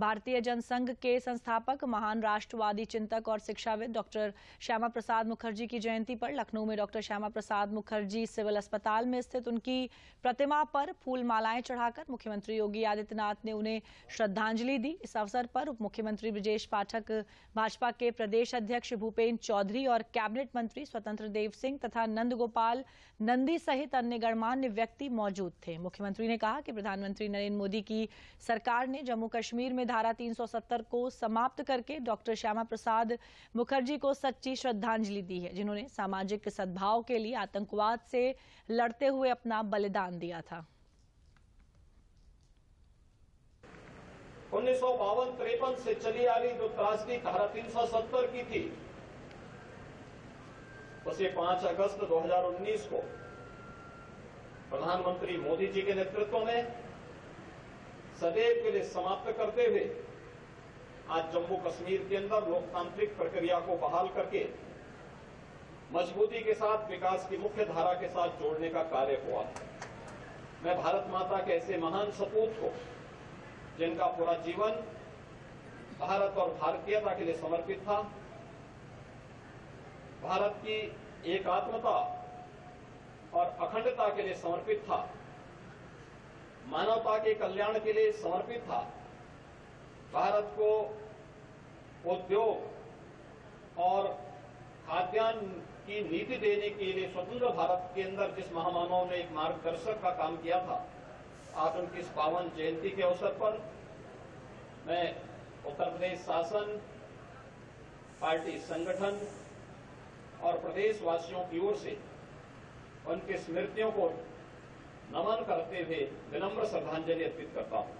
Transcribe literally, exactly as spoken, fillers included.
भारतीय जनसंघ के संस्थापक, महान राष्ट्रवादी चिंतक और शिक्षाविद डॉक्टर श्यामा प्रसाद मुखर्जी की जयंती पर लखनऊ में डॉक्टर श्यामा प्रसाद मुखर्जी सिविल अस्पताल में स्थित उनकी प्रतिमा पर फूल मालाएं चढ़ाकर मुख्यमंत्री योगी आदित्यनाथ ने उन्हें श्रद्धांजलि दी। इस अवसर पर उप मुख्यमंत्री ब्रजेश पाठक, भाजपा के प्रदेश अध्यक्ष भूपेन्द्र चौधरी और कैबिनेट मंत्री स्वतंत्र देव सिंह तथा नंद गोपाल नंदी सहित अन्य गणमान्य व्यक्ति मौजूद थे। मुख्यमंत्री ने कहा कि प्रधानमंत्री नरेन्द्र मोदी की सरकार ने जम्मू कश्मीर में धारा तीन सौ सत्तर को समाप्त करके डॉक्टर श्यामा प्रसाद मुखर्जी को सच्ची श्रद्धांजलि दी है, जिन्होंने सामाजिक सद्भाव के लिए आतंकवाद से लड़ते हुए अपना बलिदान दिया था। उन्नीस सौ बावन तिरपन से चली आ रही जो त्रासदी धारा तीन सौ सत्तर की थी, उसे पांच अगस्त दो हजार उन्नीस को प्रधानमंत्री मोदी जी के नेतृत्व में सदैव के लिए समाप्त करते हुए आज जम्मू कश्मीर के अंदर लोकतांत्रिक प्रक्रिया को बहाल करके मजबूती के साथ विकास की मुख्य धारा के साथ जोड़ने का कार्य हुआ है। मैं भारत माता के ऐसे महान सपूत को, जिनका पूरा जीवन भारत और भारतीयता के लिए समर्पित था, भारत की एकात्मता और अखंडता के लिए समर्पित था, मानवता के कल्याण के लिए समर्पित था, भारत को उद्योग और खाद्यान्न की नीति देने के लिए स्वतंत्र भारत के अंदर जिस महामानव ने एक मार्गदर्शक का काम किया था, आज उनकी इस पावन जयंती के अवसर पर मैं उत्तर प्रदेश शासन, पार्टी संगठन और प्रदेशवासियों की ओर से उनकी स्मृतियों को नमन करते हुए विनम्र श्रद्धांजलि अर्पित करता हूं।